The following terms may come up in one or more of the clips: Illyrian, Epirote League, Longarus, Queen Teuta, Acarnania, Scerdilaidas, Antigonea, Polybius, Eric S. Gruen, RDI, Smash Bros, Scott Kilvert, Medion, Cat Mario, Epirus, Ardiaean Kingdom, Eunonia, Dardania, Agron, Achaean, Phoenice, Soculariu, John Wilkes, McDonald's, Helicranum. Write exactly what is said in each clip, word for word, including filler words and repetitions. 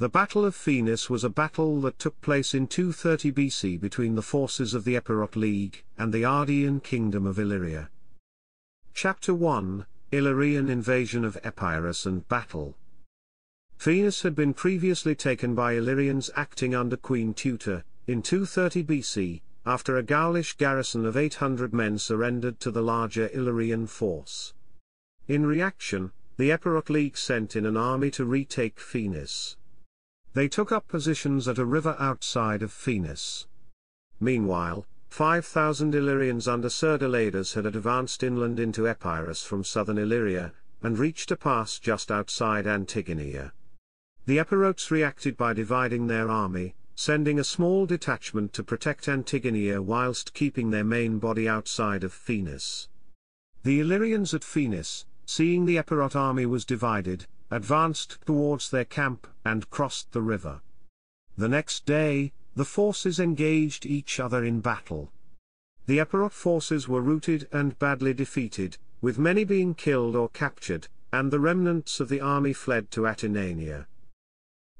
The Battle of Phoenice was a battle that took place in two thirty B C between the forces of the Epirote League and the Ardiaean Kingdom of Illyria. Chapter one, Illyrian Invasion of Epirus and Battle. Phoenice had been previously taken by Illyrians acting under Queen Teuta, in two thirty B C, after a Gaulish garrison of eight hundred men surrendered to the larger Illyrian force. In reaction, the Epirote League sent in an army to retake Phoenice. They took up positions at a river outside of Phoenice. Meanwhile, five thousand Illyrians under Scerdilaidas had advanced inland into Epirus from southern Illyria, and reached a pass just outside Antigonea. The Epirotes reacted by dividing their army, sending a small detachment to protect Antigonea whilst keeping their main body outside of Phoenice. The Illyrians at Phoenice, seeing the Epirote army was divided, advanced towards their camp, and crossed the river. The next day, the forces engaged each other in battle. The Epirote forces were routed and badly defeated, with many being killed or captured, and the remnants of the army fled to Atenania.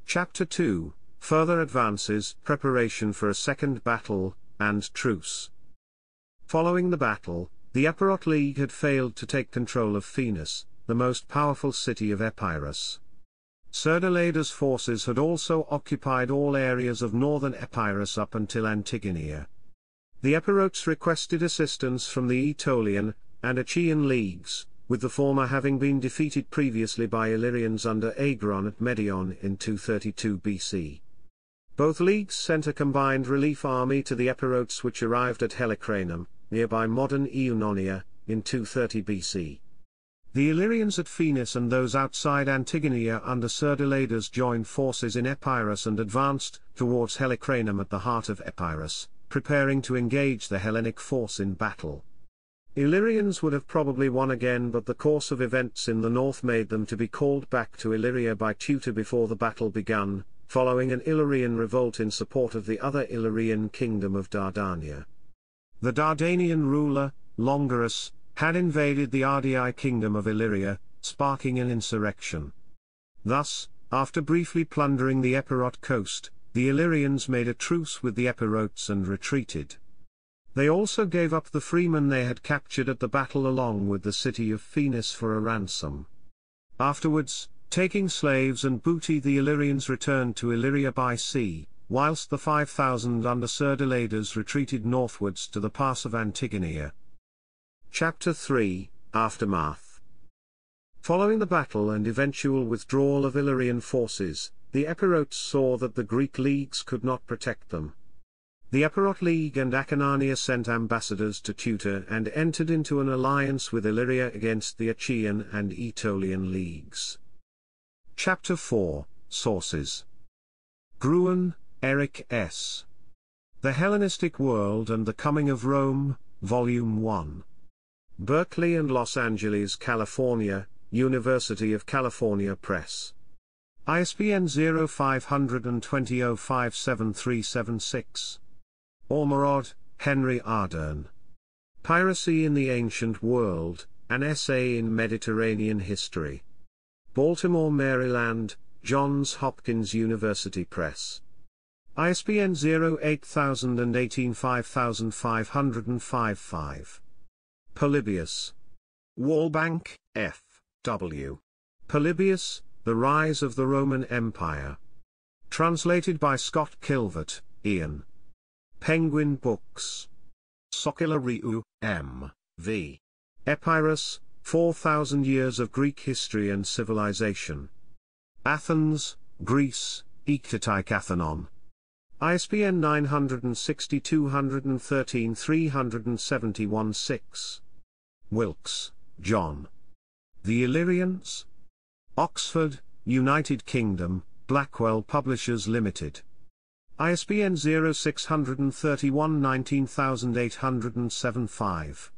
Chapter two, Further Advances, Preparation for a Second Battle, and Truce. Following the battle, the Epirote League had failed to take control of Phoenice, the most powerful city of Epirus. Scerdilaidas' forces had also occupied all areas of northern Epirus up until Antigonea. The Epirotes requested assistance from the Aetolian and Achaean leagues, with the former having been defeated previously by Illyrians under Agron at Medion in two thirty-two B C. Both leagues sent a combined relief army to the Epirotes, which arrived at Helicranum, nearby modern Eunonia, in two thirty B C. The Illyrians at Phoenice and those outside Antigonea under Scerdilaidas joined forces in Epirus and advanced towards Helicranum at the heart of Epirus, preparing to engage the Hellenic force in battle. Illyrians would have probably won again, but the course of events in the north made them to be called back to Illyria by Teuta before the battle begun, following an Illyrian revolt in support of the other Illyrian kingdom of Dardania. The Dardanian ruler, Longarus, had invaded the R D I kingdom of Illyria, sparking an insurrection. Thus, after briefly plundering the Epirote coast, the Illyrians made a truce with the Epirotes and retreated. They also gave up the freemen they had captured at the battle along with the city of Phoenice for a ransom. Afterwards, taking slaves and booty, the Illyrians returned to Illyria by sea, whilst the five thousand under Scerdilaidas retreated northwards to the pass of Antigonea. Chapter three, Aftermath. Following the battle and eventual withdrawal of Illyrian forces, the Epirotes saw that the Greek leagues could not protect them. The Epirote League and Acarnania sent ambassadors to Teuta and entered into an alliance with Illyria against the Achaean and Aetolian leagues. Chapter four, Sources. Gruen, Eric S. The Hellenistic World and the Coming of Rome, Volume one. Berkeley and Los Angeles, California, University of California Press. I S B N zero five two zero zero five seven three seven six. Ormerod, Henry Ardern. Piracy in the Ancient World, An Essay in Mediterranean History. Baltimore, Maryland, Johns Hopkins University Press. I S B N zero eight zero zero zero one eight five five zero five five. Polybius. Wallbank, F. W. Polybius, The Rise of the Roman Empire. Translated by Scott Kilvert, Ian. Penguin Books. Soculariu, M. V. Epirus, four thousand Years of Greek History and Civilization. Athens, Greece, Ektaktike Athenon. I S B N nine six zero two one three three seven one six. Wilkes, John. The Illyrians? Oxford, United Kingdom, Blackwell Publishers Limited. I S B N zero six three one nine eight zero seven five.